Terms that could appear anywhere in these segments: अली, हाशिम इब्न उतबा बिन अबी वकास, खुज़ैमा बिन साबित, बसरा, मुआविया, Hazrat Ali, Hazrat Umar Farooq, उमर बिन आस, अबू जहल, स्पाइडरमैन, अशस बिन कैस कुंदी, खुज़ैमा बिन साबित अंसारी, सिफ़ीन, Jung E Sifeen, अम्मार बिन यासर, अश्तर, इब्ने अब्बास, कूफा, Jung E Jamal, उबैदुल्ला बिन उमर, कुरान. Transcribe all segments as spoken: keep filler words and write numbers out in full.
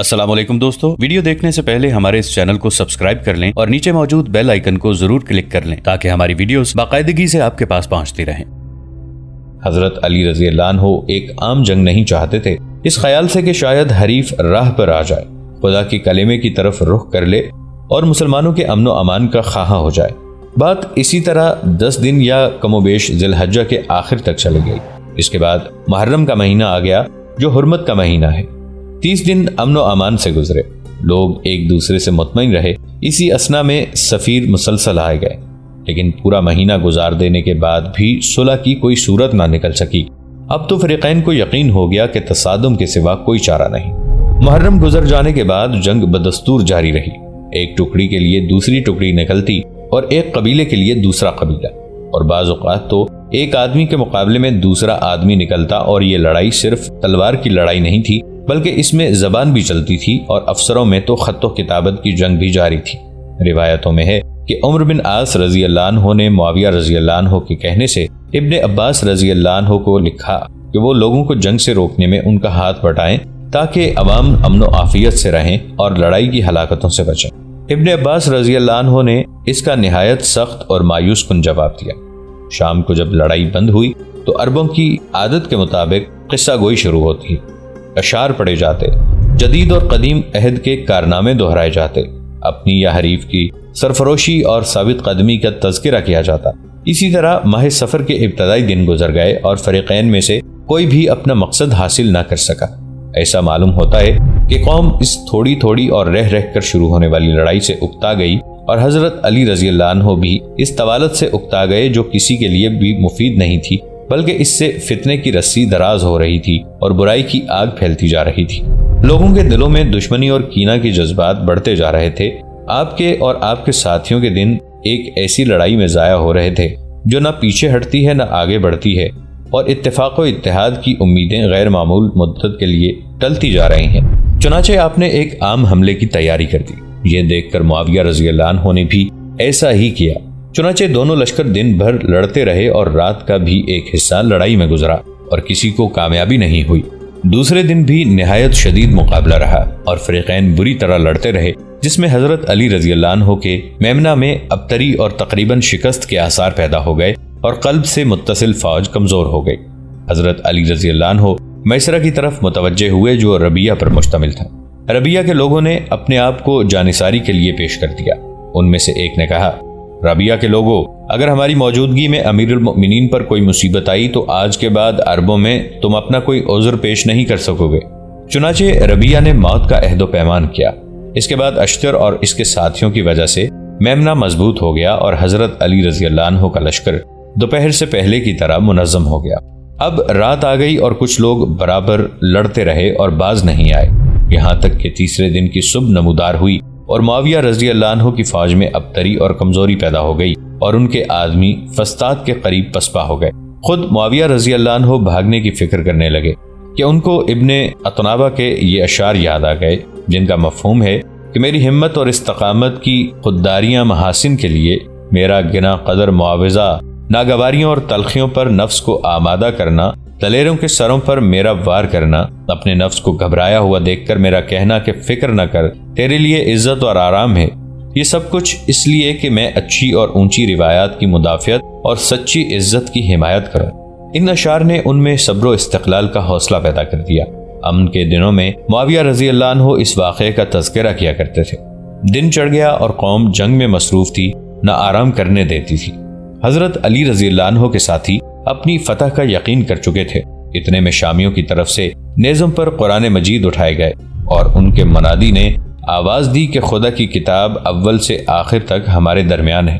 अस्सलाम वालेकुम दोस्तों, वीडियो देखने से पहले हमारे इस चैनल को सब्सक्राइब कर लें और नीचे मौजूद बेल आइकन को जरूर क्लिक कर लें ताकि हमारी वीडियोस बाकायदगी से आपके पास पहुंचती रहें। हजरत अली रजी अल्लाह अन्हु एक आम जंग नहीं चाहते थे, इस ख्याल से कि शायद हरीफ राह पर आ जाए, खुदा की कलेमे की तरफ रुख कर ले और मुसलमानों के अमन व अमान का ख्वाहा हो जाए। बात इसी तरह दस दिन या कमोबेश जिलहज्जा के आखिर तक चली गई। इसके बाद मुहर्रम का महीना आ गया जो हुर्मत का महीना है। तीस दिन अमनो अमान से गुजरे, लोग एक दूसरे से मुतमईन रहे। इसी असना में सफीर मुसलसल आए गए, लेकिन पूरा महीना गुजार देने के बाद भी सुलह की कोई सूरत ना निकल सकी। अब तो फरीकैन को यकीन हो गया कि तसादुम के सिवा कोई चारा नहीं। मुहर्रम गुजर जाने के बाद जंग बदस्तूर जारी रही। एक टुकड़ी के लिए दूसरी टुकड़ी निकलती और एक कबीले के लिए दूसरा कबीला, और बाज़ औक़ात तो एक आदमी के मुकाबले में दूसरा आदमी निकलता। और ये लड़ाई सिर्फ तलवार की लड़ाई नहीं थी, बल्कि इसमें जबान भी चलती थी और अफसरों में तो खत्तो किताबत की जंग भी जारी थी। रिवायतों में है कि उमर बिन आस रजी अल्लाह अन्हु ने मुआविया रजी अल्लाह अन्हु के कहने से इब्ने अब्बास रजी अल्लाह अन्हु को लिखा कि वो लोगों को जंग से रोकने में उनका हाथ बटाएं ताकि अवाम अमन व आफियत से रहें और लड़ाई की हलाकतों से बचें। इब्ने अब्बास रजी अल्लाह अन्हु ने इसका नहायत सख्त और मायूस कुन जवाब दिया। शाम को जब लड़ाई बंद हुई तो अरबों की आदत के मुताबिक किस्सा गोई शुरू होती है। अशार पढ़े जाते, जदीद और कदीम अहद के कारनामे दोहराए जाते, अपनी या हरीफ की सरफरोशी और साबित कदमी का तज़किरा किया जाता। इसी तरह माह सफ़र के इब्तदाई दिन गुजर गए और फरीकैन में से कोई भी अपना मकसद हासिल ना कर सका। ऐसा मालूम होता है कि कौम इस थोड़ी थोड़ी और रह रह कर शुरू होने वाली लड़ाई से उकता गई, और हज़रत अली रज़ी अल्लाह अन्हु भी इस तवालत से उकता गए जो किसी के लिए भी मुफीद नहीं थी, बल्कि इससे फितने की रस्सी दराज हो रही थी और बुराई की आग फैलती जा रही थी। लोगों के दिलों में दुश्मनी और कीना के जज्बात बढ़ते जा रहे थे। आपके और आपके साथियों के दिन एक ऐसी लड़ाई में ज़ाया हो रहे थे जो ना पीछे हटती है ना आगे बढ़ती है, और इत्तेफाक व इत्तेहाद की उम्मीदें गैर मामूल मुद्दत के लिए टलती जा रही हैं। चुनाचे आपने एक आम हमले की तैयारी कर दी। ये देखकर मुआविया रज़ी अल्लाह अन्हु ने भी ऐसा ही किया। चुनाचे दोनों लश्कर दिन भर लड़ते रहे और रात का भी एक हिस्सा लड़ाई में गुजरा और किसी को कामयाबी नहीं हुई। दूसरे दिन भी निहायत शदीद मुकाबला रहा और फरीकैन बुरी तरह लड़ते रहे, जिसमें हजरत अली रज़ी अल्लाह अन्हु के मेमना में अबतरी और तकरीबन शिकस्त के आसार पैदा हो गए और कल्ब से मुत्तसिल फौज कमजोर हो गई। हजरत अली रज़ी अल्लाह अन्हु मैसरा की तरफ मुतवज्जे हुए जो रबिया पर मुश्तमिल था। रबिया के लोगों ने अपने आप को जानिसारी के लिए पेश कर दिया। उनमें से एक ने कहा, रबिया के लोगों, अगर हमारी मौजूदगी में अमीरुल मोमिनीन पर कोई मुसीबत आई तो आज के बाद अरबों में तुम अपना कोई उज़्र पेश नहीं कर सकोगे। चुनाचे रबिया ने मौत का अहदो पैमान किया। इसके बाद अश्तर और इसके साथियों की वजह से मेमना मजबूत हो गया और हजरत अली रज़ी अल्लाह अन्हु का लश्कर दोपहर से पहले की तरह मुनज़्ज़म हो गया। अब रात आ गई और कुछ लोग बराबर लड़ते रहे और बाज नहीं आए, यहाँ तक कि तीसरे दिन की सुबह नमूदार हुई और मुआविया रज़ी अल्लाह अन्हु की फौज में अबतरी और कमजोरी पैदा हो गई और उनके आदमी फस्ताद के करीब पसपा हो गए। खुद मुआविया रज़ी अल्लाह अन्हु भागने की फिक्र करने लगे कि उनको इब्ने अतनाबा के ये अशार याद आ गए, जिनका मफहूम है कि मेरी हिम्मत और इस्तकामत की खुददारियां महासिन के लिए मेरा गिना कदर मुआवजा, नागवारियों और तलखियों पर नफ्स को आमादा करना, दलेरों के सरों पर मेरा वार करना, अपने नफ्स को घबराया हुआ देखकर मेरा कहना कि फिक्र न कर, तेरे लिए इज्जत और आराम है। ये सब कुछ इसलिए कि मैं अच्छी और ऊंची रिवायात की मुदाफियत और सच्ची इज्जत की हिमायत करूं। इन अशार ने उनमें सब्र इस्तकलाल का हौसला पैदा कर दिया। अमन के दिनों में मुआविया रज़ी अल्लाह अन्हु इस वाक़े का तज़किरा किया करते थे। दिन चढ़ गया और कौम जंग में मसरूफ थी, न आराम करने देती थी। हजरत अली रज़ी अल्लाह अन्हु के साथी अपनी फतह का यकीन कर चुके थे। इतने में शामियों की तरफ से नेज़म पर कुरान मजीद उठाए गए और उनके मनादी ने आवाज़ दी कि खुदा की किताब अव्वल से आखिर तक हमारे दरमियान है।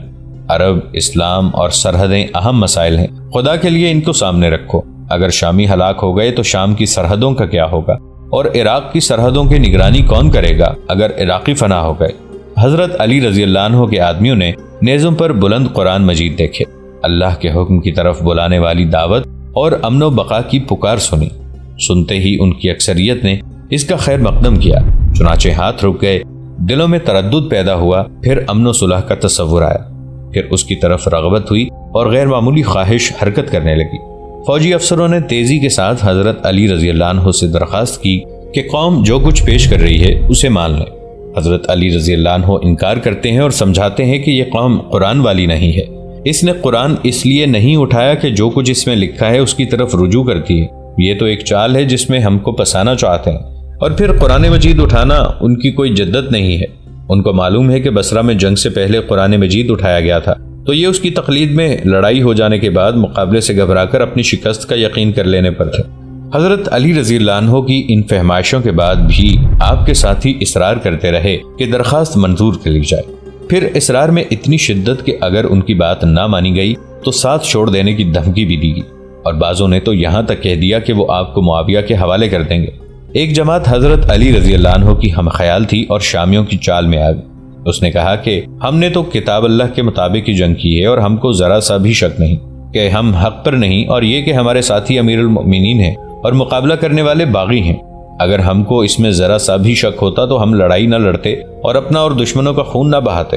अरब, इस्लाम और सरहदें अहम मसाइल हैं, खुदा के लिए इनको सामने रखो। अगर शामी हलाक हो गए तो शाम की सरहदों का क्या होगा, और इराक़ की सरहदों की निगरानी कौन करेगा अगर इराक़ी फना हो गए। हज़रत अली रज़ी अल्लाह अन्हु के आदमियों ने नेज़म पर बुलंद कुरान मजीद देखे, अल्लाह के हुक्म की तरफ बुलाने वाली दावत और अमनो बका की पुकार सुनी। सुनते ही उनकी अक्सरियत ने इसका खैर मकदम किया। चुनाचे हाथ रुक गए, दिलों में तरद्दुद पैदा हुआ, फिर अमनो सुलह का तस्वुर आया, फिर उसकी तरफ रगबत हुई और गैर मामूली ख्वाहिश हरकत करने लगी। फौजी अफसरों ने तेजी के साथ हजरत अली रज़ी अल्लाह अन्हु से दरख्वास्त की कि कौम जो कुछ पेश कर रही है उसे मान लें। हज़रत अली रज़ी अल्लाह अन्हु इनकार करते हैं और समझाते हैं कि यह कौम कुरान वाली नहीं है, इसने कुरान इसलिए नहीं उठाया कि जो कुछ इसमें लिखा है उसकी तरफ रुजू करती है, ये तो एक चाल है जिसमें हमको फंसाना चाहते हैं। और फिर कुरान मजीद उठाना उनकी कोई जिद्दत नहीं है, उनको मालूम है कि बसरा में जंग से पहले कुरान मजीद उठाया गया था, तो ये उसकी तकलीद में लड़ाई हो जाने के बाद मुकाबले से घबराकर अपनी शिकस्त का यकीन कर लेने पर थे। हज़रत अली रज़ी अल्लाह अन्हु की इन फहमाइशों के बाद भी आपके साथी इसरार करते रहे कि दरख्वास्त मंजूर कर ली जाए। फिर इसरार में इतनी शिद्दत कि अगर उनकी बात ना मानी गई तो साथ छोड़ देने की धमकी भी दी गई, और बाज़ों ने तो यहाँ तक कह दिया कि वो आपको मुआविया के हवाले कर देंगे। एक जमात हज़रत अली रज़ी अल्लाह अन्हु की हमख्याल थी और शामियों की चाल में आ गई। उसने कहा कि हमने तो किताब अल्लाह के मुताबिक ही जंग की है और हमको ज़रा सा भी शक नहीं कि हम हक पर नहीं, और ये कि हमारे साथी अमीरुल मोमिनीन हैं और मुकाबला करने वाले बागी हैं। अगर हमको इसमें ज़रा सा भी शक होता तो हम लड़ाई ना लड़ते और अपना और दुश्मनों का खून ना बहाते।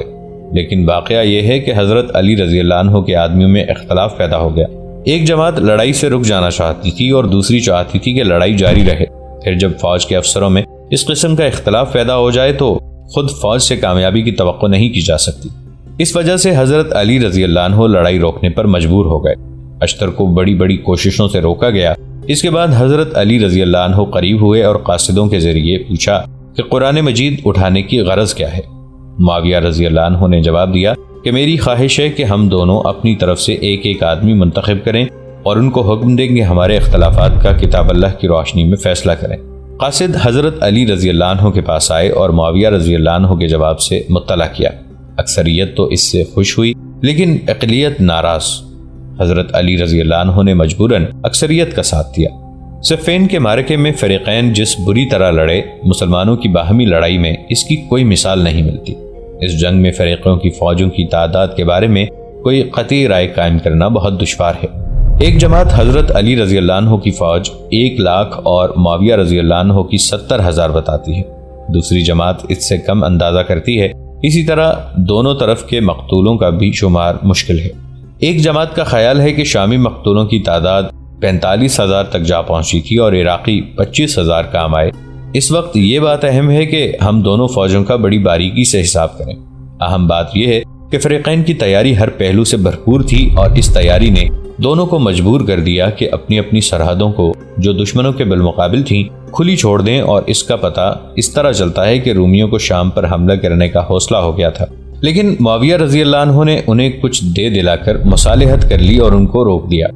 लेकिन वाक़या यह है कि हज़रत अली रज़ी अल्लाह अन्हु के आदमियों में इख्तलाफ पैदा हो गया। एक जमात लड़ाई से रुक जाना चाहती थी और दूसरी चाहती थी कि लड़ाई जारी रहे। फिर जब फ़ौज के अफसरों में इस किस्म का इख्तलाफ पैदा हो जाए तो खुद फ़ौज से कामयाबी की तवक्को नहीं की जा सकती। इस वजह से हज़रत अली रज़ी अल्लाह अन्हु लड़ाई रोकने पर मजबूर हो गए। अश्तर को बड़ी बड़ी कोशिशों से रोका गया। इसके बाद हज़रत अली रज़ी अल्लाह अन्हु करीब हुए और कासिदों के ज़रिए पूछा कि कुरान मजीद उठाने की गरज क्या है। मुआविया रज़ी अल्लाह अन्हु ने जवाब दिया कि मेरी ख्वाहिश है कि हम दोनों अपनी तरफ से एक एक आदमी मुंतखब करें और उनको हुक्म देंगे हमारे इख्तलाफात का किताब अल्लाह की रोशनी में फ़ैसला करें। कासिद हज़रत अली रज़ी अल्लाह अन्हु के पास आए और मुआविया रज़ी अल्लाह अन्हु के जवाब से मुत्तला किया। अक्सरियत तो इससे खुश हुई लेकिन अक़लियत नाराज़। हज़रत अली रज़ी अल्लाह अन्हु ने मजबूरन अक्सरियत का साथ दिया। सिफ़ीन के मार्के में फ़रीक़ैन जिस बुरी तरह लड़े, मुसलमानों की बाहमी लड़ाई में इसकी कोई मिसाल नहीं मिलती। इस जंग में फ़रीक़ों की फ़ौजों की तादाद के बारे में कोई क़तई राय कायम करना बहुत दुश्वार है। एक जमात हज़रत अली रज़ी अल्लाह अन्हु की फ़ौज एक लाख और मुआविया रज़ी अल्लाह अन्हु की सत्तर हज़ार बताती है, दूसरी जमात इससे कम अंदाज़ा करती है। इसी तरह दोनों तरफ के मकतूलों का भी शुमार मुश्किल है। एक जमात का ख्याल है कि शामी मकतूलों की तादाद पैंतालीस हज़ार तक जा पहुंची थी और इराक़ी पच्चीस हज़ार काम आए। इस वक्त ये बात अहम है कि हम दोनों फ़ौजों का बड़ी बारीकी से हिसाब करें। अहम बात यह है कि फ़रीक़ैन की तैयारी हर पहलू से भरपूर थी और इस तैयारी ने दोनों को मजबूर कर दिया कि अपनी अपनी सरहदों को, जो दुश्मनों के बिलमुकाबिल थीं, खुली छोड़ दें। और इसका पता इस तरह चलता है कि रूमियों को शाम पर हमला करने का हौसला हो गया था, लेकिन मुआविया रज़ी अल्लाह अन्हु ने उन्हें कुछ दे दिलाकर मुसालहत कर ली और उनको रोक दिया।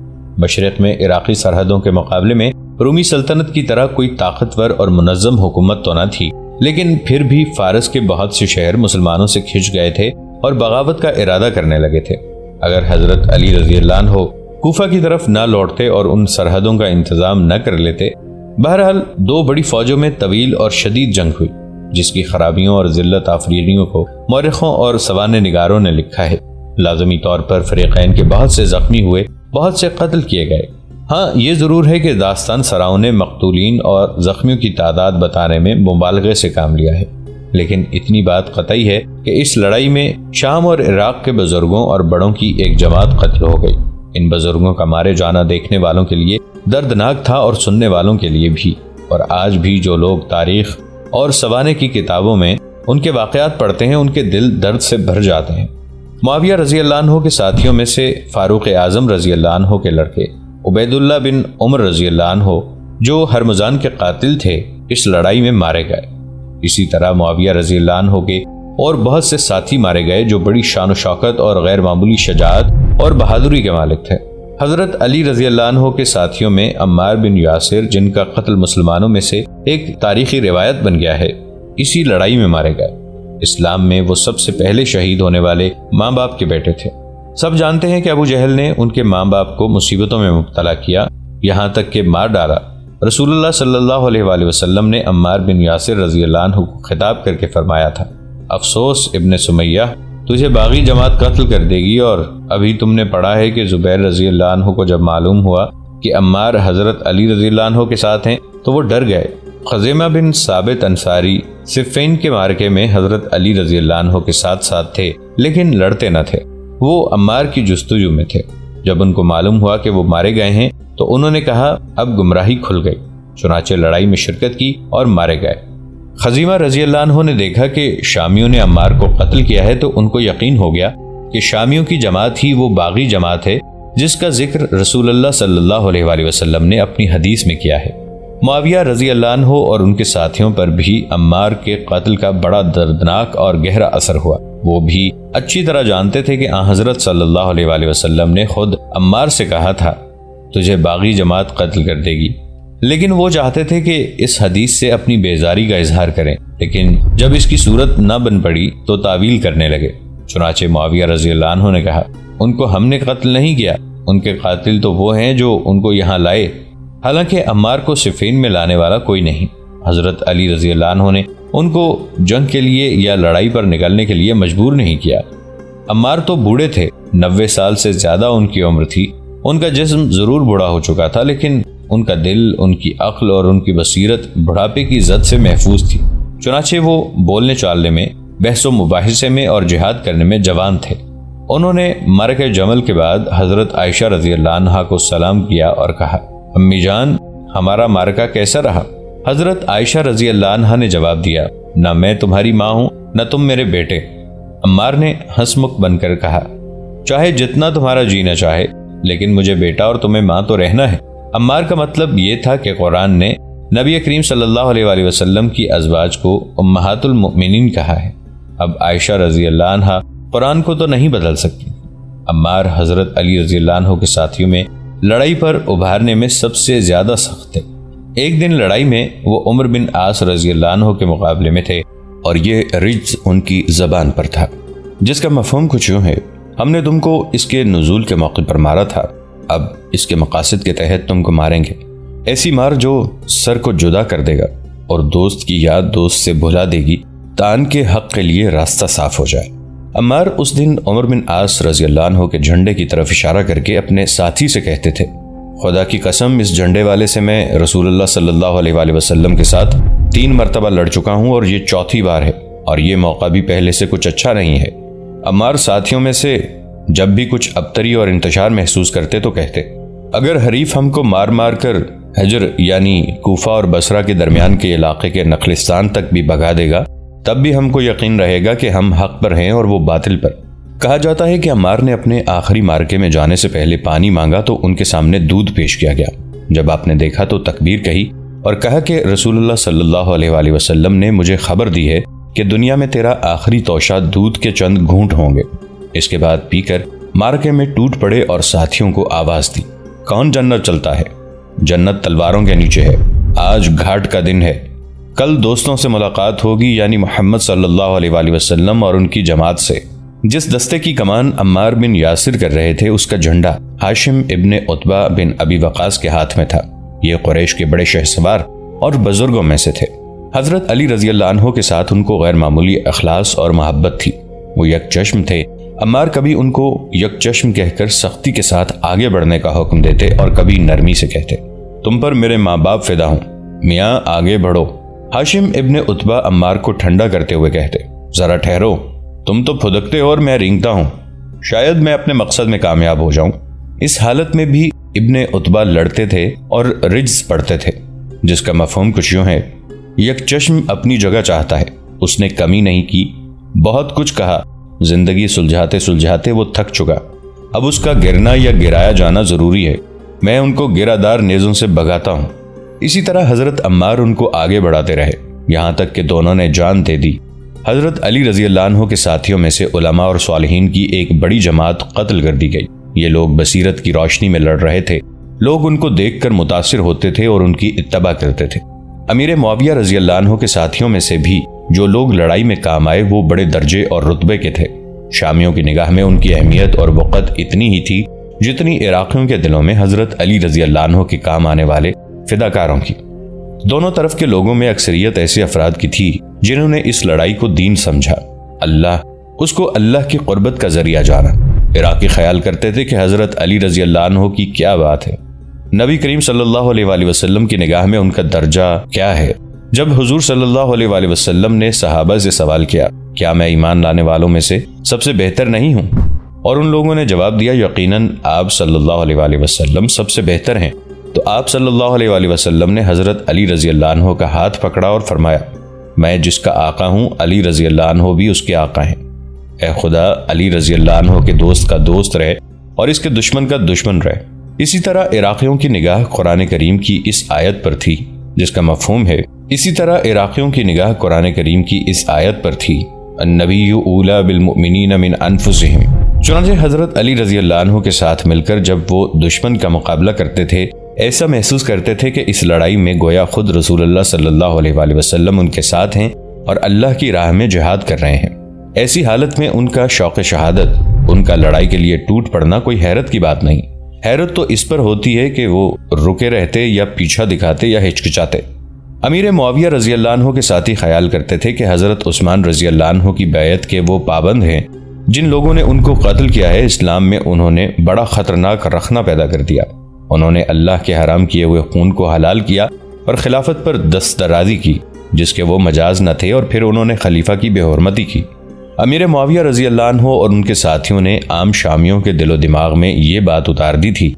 मशरक़ में इराक़ी सरहदों के मुकाबले में रूमी सल्तनत की तरह कोई ताकतवर और मुनज़्ज़म हुकूमत तो न थी, लेकिन फिर भी फ़ारस के बहुत से शहर मुसलमानों से खिंच गए थे और बगावत का इरादा करने लगे थे। अगर हज़रत अली रज़ी अल्लाह अन्हु कूफा की तरफ न लौटते और उन सरहदों का इंतज़ाम न कर लेते। बहरहाल दो बड़ी फ़ौजों में तवील और शदीद जंग हुई, जिसकी खराबियों और ज़िल्लत आफरीदियों को मौरिखों और सवाने निगारों ने लिखा है। लाजमी तौर पर फ़रीक़ैन के बहुत से ज़ख्मी हुए, बहुत से कत्ल किए गए। हाँ, ये ज़रूर है कि दास्तान सराओं ने मकतूलीन और ज़ख्मियों की तादाद बताने में मुबालगे से काम लिया है, लेकिन इतनी बात कतई है कि इस लड़ाई में शाम और इराक़ के बुज़ुर्गों और बड़ों की एक जमात कत्ल हो गई। इन बुज़ुर्गों का मारे जाना देखने वालों के लिए दर्दनाक था और सुनने वालों के लिए भी। और आज भी जो लोग तारीख़ और सवाने की किताबों में उनके वाक़यात पढ़ते हैं, उनके दिल दर्द से भर जाते हैं। मुआविया रज़ी अल्लाह अन्हु के साथियों में से फ़ारूक़ आज़म रज़ी अल्लाह अन्हु के लड़के उबैदुल्ला बिन उमर रज़ी अल्लाह अन्हु, जो हरमज़ान के कातिल थे, इस लड़ाई में मारे गए। इसी तरह मुआविया रज़ी अल्लाह अन्हु के और बहुत से साथी मारे गए जो बड़ी शान व शौकत और गैर मामूली शजाअत और बहादुरी के मालिक थे। हज़रत अली रज़ी अल्लाह अन्हु के साथियों में अम्मार बिन यासर, जिनका कत्ल मुसलमानों में से एक तारीख़ी रिवायत बन गया है, इसी लड़ाई में मारे गए। इस्लाम में वो सबसे पहले शहीद होने वाले माँ बाप के बेटे थे। सब जानते हैं कि अबू जहल ने उनके माँ बाप को मुसीबतों में मुब्तला किया, यहाँ तक कि मार डाला। रसूलुल्लाह सल्लल्लाहु अलैहि वसल्लम ने अम्मार बिन यासर रज़ी अल्लाह अन्हु को खिताब करके फरमाया था, अफसोस इब्न सुमैया, तुझे बागी जमात कत्ल कर देगी। और अभी तुमने पढ़ा है कि ज़ुबैर रज़ी अल्लाह अन्हु को जब मालूम हुआ कि अम्मार हज़रत अली रज़ी अल्लाह अन्हु के साथ हैं तो वो डर गए। खुज़ैमा बिन साबित अंसारी सिफ़ीन के मार्के में हज़रत अली रज़ी अल्लाह अन्हु के साथ साथ थे, लेकिन लड़ते न थे। वो अम्मार की जुस्तजू में थे। जब उनको मालूम हुआ कि वो मारे गए हैं तो उन्होंने कहा, अब गुमराही खुल गई। चुनाचे लड़ाई में शिरकत की और मारे गए। खज़ीमा रज़ी अल्लाह अन्हो ने देखा कि शामियों ने अम्मार को कत्ल किया है तो उनको यकीन हो गया कि शामियों की जमात ही वो बागी जमात है जिसका जिक्र रसूलुल्लाह सल्लल्लाहु अलैहि वसल्लम ने अपनी हदीस में किया है। मुआविया रज़ी अल्लाह अन्हो और उनके साथियों पर भी अम्मार के कत्ल का बड़ा दर्दनाक और गहरा असर हुआ। वो भी अच्छी तरह जानते थे कि हज़रत सल्लल्लाहु अलैहि वसल्लम ने खुद अम्मार से कहा था तुझे बागी जमात कत्ल कर देगी, लेकिन वो चाहते थे कि इस हदीस से अपनी बेजारी का इजहार करें, लेकिन जब इसकी सूरत न बन पड़ी तो तावील करने लगे। चुनाचे मुआविया रज़ी अल्लाह अन्हो ने कहा उनको हमने कत्ल नहीं किया, उनके कातिल तो वो हैं जो उनको यहाँ लाए, हालांकि अम्मार को सिफीन में लाने वाला कोई नहीं। हज़रत अली रज़ी अल्लाह अन्हो ने उनको जंग के लिए या लड़ाई पर निकलने के लिए मजबूर नहीं किया। अम्मार तो बूढ़े थे, नब्बे साल से ज़्यादा उनकी उम्र थी। उनका जिस्म ज़रूर बूढ़ा हो चुका था, लेकिन उनका दिल, उनकी अक्ल और उनकी बसीरत बुढ़ापे की जद से महफूज थी। चुनाचे वो बोलने चालने में, बहसो मुबाहिसे में और जिहाद करने में जवान थे। उन्होंने मरके जमल के बाद हज़रत आयशा रज़ी अल्लाह अन्हा को सलाम किया और कहा अम्मी जान, हमारा मारका कैसा रहा? हज़रत आयशा रज़ी अल्लाह अन्हा ने जवाब दिया ना मैं तुम्हारी माँ हूँ ना तुम मेरे बेटे। अम्मार ने हंसमुख बनकर कहा चाहे जितना तुम्हारा जीना चाहे, लेकिन मुझे बेटा और तुम्हें माँ तो रहना है। अम्मार का मतलब ये था कि कुरान ने नबी करीम सल्लल्लाहु अलैहि वसल्लम की अज़वाज को उम्महातुल मुमिनीन कहा है। अब आयशा रज़ी अल्लाह अन्हा कुरान को तो नहीं बदल सकती। अम्मार हज़रत अली रज़ी अल्लाह अन्हो के साथियों में लड़ाई पर उभारने में सबसे ज़्यादा सख्त थे। एक दिन लड़ाई में वो उमर बिन आस रज़ी अल्लाह अन्हो के मुकाबले में थे और ये रिज्ज़ उनकी ज़बान पर था, जिसका मफ़हूम कुछ यूँ है हमने तुमको इसके नुज़ूल के मौके पर मारा था, अब इसके मकासद के तहत तुमको मारेंगे। ऐसी मार जो सर को जुदा कर देगा और दोस्त की याद दोस्त से भुला देगी, तान के हक़ के लिए रास्ता साफ हो जाए। अम्मार उस दिन उमर बिन आस रज़ी अल्लाह अन्हो के झंडे की तरफ इशारा करके अपने साथी से कहते थे खुदा की कसम, इस झंडे वाले से मैं रसूलुल्लाह सल्लल्लाहु अलैहि वसल्लम के साथ तीन मरतबा लड़ चुका हूँ और ये चौथी बार है, और ये मौका भी पहले से कुछ अच्छा नहीं है। अम्मार साथियों में से जब भी कुछ अबतरी और इंतशार महसूस करते तो कहते अगर हरीफ हमको मार मार कर हजर यानी कूफा और बसरा के दरमियान के इलाके के नखलिस्तान तक भी भगा देगा, तब भी हमको यकीन रहेगा कि हम हक पर हैं और वो बातिल पर। कहा जाता है कि अम्मार ने अपने आखिरी मार्के में जाने से पहले पानी मांगा तो उनके सामने दूध पेश किया गया। जब आपने देखा तो तकबीर कही और कहा कि रसूलुल्लाह सल्लल्लाहु अलैहि वसल्लम ने मुझे खबर दी है कि दुनिया में तेरा आखिरी तोशा दूध के चंद घूंट होंगे। इसके बाद पीकर मार्के में टूट पड़े और साथियों को आवाज़ दी कौन जन्नत चलता है? जन्नत तलवारों के नीचे है। आज घाट का दिन है, कल दोस्तों से मुलाकात होगी, यानी मोहम्मद सल्लल्लाहु अलैहि वसल्लम और उनकी जमात से। जिस दस्ते की कमान अम्मार बिन यासर कर रहे थे उसका झंडा हाशिम इब्न उतबा बिन अबी वकास के हाथ में था। ये कुरैश के बड़े शहसवार और बुजुर्गों में से थे। हज़रत अली रज़ी अल्लाह अन्हो के साथ उनको गैर मामूली अखलास और मोहब्बत थी। वो यक चश्म थे। अम्मार कभी उनको यक चश्म कहकर सख्ती के साथ आगे बढ़ने का हुक्म देते और कभी नरमी से कहते तुम पर मेरे माँ बाप फिदा हूँ, मियाँ आगे बढ़ो। हाशिम इब्न उतबा अम्मार को ठंडा करते हुए कहते जरा ठहरो, तुम तो फुदकते हो और मैं रेंगता हूँ, शायद मैं अपने मकसद में कामयाब हो जाऊँ। इस हालत में भी इब्न उतबा लड़ते थे और रिज्ज़ पढ़ते थे, जिसका मफहूम कुछ यूँ है यक चश्म अपनी जगह चाहता है, उसने कमी नहीं की, बहुत कुछ कहा, जिंदगी सुलझाते सुलझाते वो थक चुका, अब उसका गिरना या गिराया जाना ज़रूरी है, मैं उनको गिरादार नेज़ों से भगाता हूँ। इसी तरह हज़रत अम्मार उनको आगे बढ़ाते रहे, यहाँ तक कि दोनों ने जान दे दी। हज़रत अली रज़ी अल्लाह अन्हो के साथियों में से उलमा और सालिहीन की एक बड़ी जमात कत्ल कर दी गई। ये लोग बसीरत की रोशनी में लड़ रहे थे। लोग उनको देख कर मुतासर होते थे और उनकी इत्तबा करते थे। अमीर मुआविया रज़ी अल्लाह अन्हो के साथियों में से भी जो लोग लड़ाई में काम आए वो बड़े दर्जे और रुतबे के थे। शामियों की निगाह में उनकी अहमियत और वक़्त इतनी ही थी जितनी इराक़ियों के दिलों में हज़रत अली रज़ी अल्लाह अन्हो के काम आने वाले फिदाकारों की। दोनों तरफ के लोगों में अक्सरियत ऐसे अफराद की थी जिन्होंने इस लड़ाई को दीन समझा, अल्लाह उसको अल्लाह की क़ुर्बत का जरिया जाना। इराक़ी ख्याल करते थे कि हज़रत अली रज़ी अल्लाह अन्हो की क्या बात है, नबी करीम सल्लल्लाहु अलैहि वसल्लम की निगाह में उनका दर्जा क्या है। जब हुजूर सल्लल्लाहु अलैहि वसल्लम ने सहाबा से सवाल किया क्या मैं ईमान लाने वालों में से सबसे बेहतर नहीं हूँ, और उन लोगों ने जवाब दिया यकीनन आप सल्लल्लाहु अलैहि वसल्लम सबसे बेहतर हैं, तो आप सल्लल्लाहु अलैहि वसल्लम ने हज़रत अली रज़ी अल्लाह अन्हो का हाथ पकड़ा और फरमाया, मैं जिसका आका हूँ अली रज़ी अल्लाह अन्हो भी उसके आका हैं। ए खुदा, अली रज़ी अल्लाह अन्हो के दोस्त का दोस्त रहे और इसके दुश्मन का दुश्मन रहे। इसी तरह इराक़ियों की निगाह कुरान करीम की इस आयत पर थी, जिसका मफहूम है इसी तरह इराक़ियों की निगाह कुरान करीम की इस आयत पर थी, अन्नबिय्यु औला बिलमुमिनीन मिन अनफुसिहिम। चुनांचे हज़रत अली रज़ी अल्लाह अन्हु के साथ मिलकर जब वो दुश्मन का मुकाबला करते थे, ऐसा महसूस करते थे कि इस लड़ाई में गोया खुद रसूलुल्लाह सल्लल्लाहु अलैहि वसल्लम उनके साथ हैं और अल्लाह की राह में जिहाद कर रहे हैं। ऐसी हालत में उनका शौक़ शहादत, उनका लड़ाई के लिए टूट पड़ना कोई हैरत की बात नहीं। हैरत तो इस पर होती है कि वो रुके रहते या पीछा दिखाते या हिचकिचाते। अमीर मुआविया रज़ी अल्लाह अन्हु के साथ ही ख्याल करते थे कि हज़रत उस्मान रज़ी अल्लाह अन्हु की बैत के वो पाबंद हैं जिन लोगों ने उनको कत्ल किया है। इस्लाम में उन्होंने बड़ा ख़तरनाक रखना पैदा कर दिया। उन्होंने अल्लाह के हराम किए हुए खून को हलाल किया और खिलाफत पर दस्तराजी की जिसके वो मजाज न थे, और फिर उन्होंने खलीफा की बेहरमती की। अमीर मुआविया रज़ी अल्लाह अन्हु और उनके साथियों ने आम शामियों के दिलो दिमाग में ये बात उतार दी थी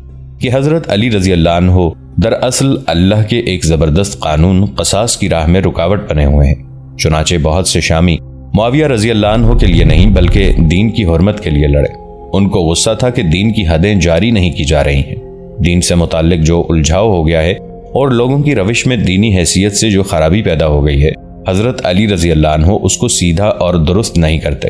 कि हज़रत अली रज़ी अल्लाह अन्हु दरअसल अल्लाह के एक ज़बरदस्त कानून क़सास की राह में रुकावट बने हुए हैं। चुनाचे बहुत से शामी मुआविया रज़ी अल्लाह अन्हु के लिए नहीं बल्कि दीन की हुर्मत के लिए लड़े। उनको गुस्सा था कि दीन की हदें जारी नहीं की जा रही हैं, दीन से मुताल्लिक जो उलझाव हो गया है और लोगों की रविश में दीनी हैसियत से जो खराबी पैदा हो गई है, हज़रत अली रज़ी अल्लाह अन्हु उसको सीधा और दुरुस्त नहीं करते।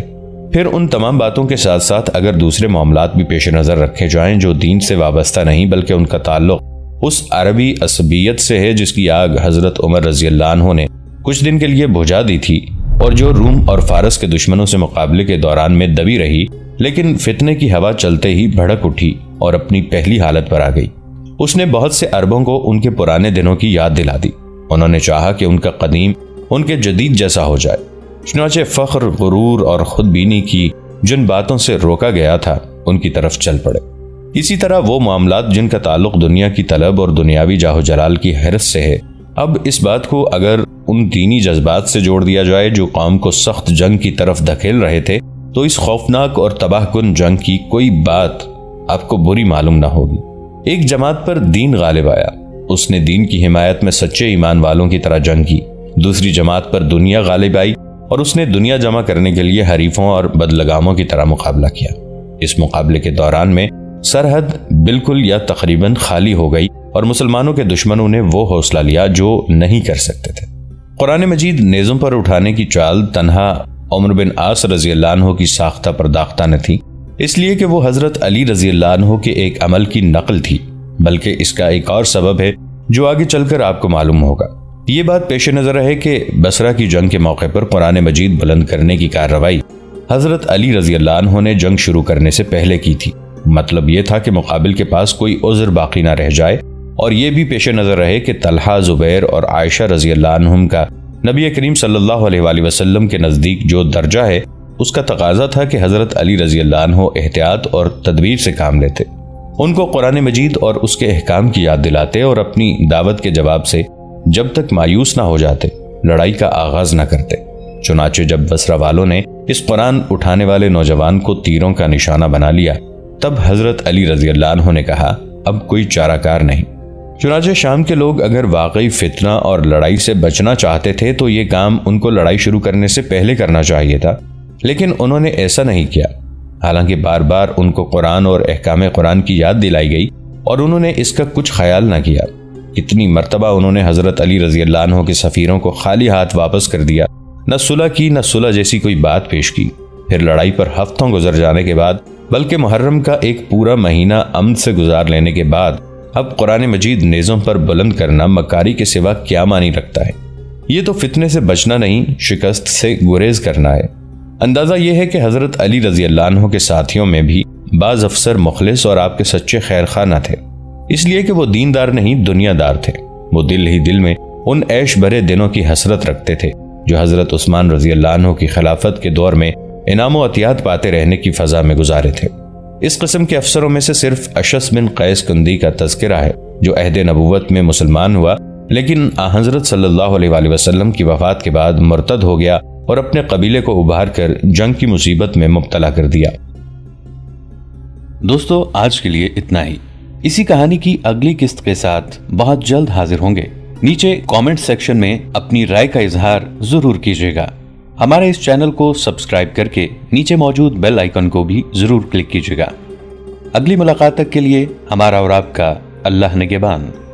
फिर उन तमाम बातों के साथ साथ अगर दूसरे मामलात भी पेश नज़र रखे जाएँ जो दीन से वाबस्ता नहीं बल्कि उनका ताल्लुक उस अरबी असबियत से है जिसकी आग हज़रत उमर रज़ी अल्लाह अन्हु ने कुछ दिन के लिए बुझा दी थी और जो रूम और फारस के दुश्मनों से मुकाबले के दौरान में दबी रही, लेकिन फितने की हवा चलते ही भड़क उठी और अपनी पहली हालत पर आ गई। उसने बहुत से अरबों को उनके पुराने दिनों की याद दिला दी। उन्होंने चाहा कि उनका कदीम उनके जदीद जैसा हो जाए। चुनाचे फख्र, गुरूर और खुदबीनी की जिन बातों से रोका गया था उनकी तरफ चल पड़े। इसी तरह वो मामलात जिनका ताल्लुक दुनिया की तलब और दुनियावी जाहो जलाल की हैरत से है, अब इस बात को अगर उन दीनी जज्बात से जोड़ दिया जाए जो कौम को सख्त जंग की तरफ धकेल रहे थे, तो इस खौफनाक और तबाहकुन जंग की कोई बात आपको बुरी मालूम ना होगी। एक जमात पर दीन गालिब आया, उसने दीन की हिमायत में सच्चे ईमान वालों की तरह जंग की। दूसरी जमात पर दुनिया गालिब आई और उसने दुनिया जमा करने के लिए हरीफों और बदलगामों की तरह मुकाबला किया। इस मुकाबले के दौरान में सरहद बिल्कुल या तकरीबन खाली हो गई और मुसलमानों के दुश्मनों ने वो हौसला लिया जो नहीं कर सकते थे। कुरान मजीद नेज़ों पर उठाने की चाल तन्हा उमर बिन आस रज़ी अल्लाह अन्हु की साख्ता पर दाख्ता न थी, इसलिए कि वो हज़रत अली रज़ी अल्लाह अन्हु के एक अमल की नकल थी, बल्कि इसका एक और सबब है जो आगे चलकर आपको मालूम होगा। ये बात पेश नज़र है कि बसरा की जंग के मौके पर कुरान मजीद बुलंद करने की कार्रवाई हज़रत अली रज़ी अल्लाह अन्हु ने जंग शुरू करने से पहले की थी। मतलब ये था कि मुकाबिल के पास कोई उज़्र बाकी ना रह जाए, और ये भी पेश नज़र रहे कि तलहा, ज़ुबैर और आयशा रज़ी अल्लाह अन्हुम का नबी करीम सल्लल्लाहु अलैहि वसल्लम के नज़दीक जो दर्जा है उसका तकाजा था कि हज़रत अली रज़ी अल्लाह अन्हु एहतियात और तदबीर से काम लेते, उनको कुरान मजीद और उसके अहकाम की याद दिलाते और अपनी दावत के जवाब से जब तक मायूस ना हो जाते लड़ाई का आगाज़ ना करते। चुनाचे जब बसरा वालों ने इस कुरान उठाने वाले नौजवान को तीरों का निशाना बना लिया, तब हज़रत अली रज़ी अल्लाह अन्हु ने कहा, अब कोई चाराकार नहीं। चुनाचे शाम के लोग अगर वाकई फितना और लड़ाई से बचना चाहते थे तो ये काम उनको लड़ाई शुरू करने से पहले करना चाहिए था, लेकिन उन्होंने ऐसा नहीं किया। हालांकि बार बार उनको कुरान और अहकाम कुरान की याद दिलाई गई और उन्होंने इसका कुछ ख्याल ना किया। इतनी मरतबा उन्होंने हज़रत अली रज़ी अल्लाह अन्हु के सफ़ीरों को खाली हाथ वापस कर दिया, न सुलह की न सुलह जैसी कोई बात पेश की। फिर लड़ाई पर हफ्तों गुजर जाने के बाद, बल्कि मुहर्रम का एक पूरा महीना अमन से गुजार लेने के बाद, अब कुरान मजीद नेज़ों पर बुलंद करना मकारी के सिवा क्या मानी रखता है। ये तो फितने से बचना नहीं, शिकस्त से गुरेज करना है। अंदाज़ा यह है कि हज़रत अली रज़ी अल्लाह अन्हु के साथियों में भी बाज़ अफसर मुखलिस और आपके सच्चे खैर खा न थे, इसलिए कि वो दीनदार नहीं दुनियादार थे। वो दिल ही दिल में उन ऐश भरे दिनों की हसरत रखते थे जो हज़रत उस्मान रज़ी अल्लाह अन्हु की खिलाफत के दौर में इनाम व अतियात पाते रहने की फ़ज़ा में गुजारे थे। इस किस्म के अफसरों में से सिर्फ अशस बिन कैस कुंदी का तज़किरा है जो अहद नबूवत में मुसलमान हुआ, लेकिन हज़रत सल्लल्लाहु अलैहि वसल्लम की वफ़ात के बाद मुर्तद हो गया और अपने कबीले को उभार कर जंग की मुसीबत में मुब्तला कर दिया। दोस्तों, आज के लिए इतना ही। इसी कहानी की अगली किस्त के साथ बहुत जल्द हाजिर होंगे। नीचे कमेंट सेक्शन में अपनी राय का इजहार जरूर कीजिएगा। हमारे इस चैनल को सब्सक्राइब करके नीचे मौजूद बेल आइकन को भी जरूर क्लिक कीजिएगा। अगली मुलाकात तक के लिए हमारा और आपका अल्लाह निगहबान।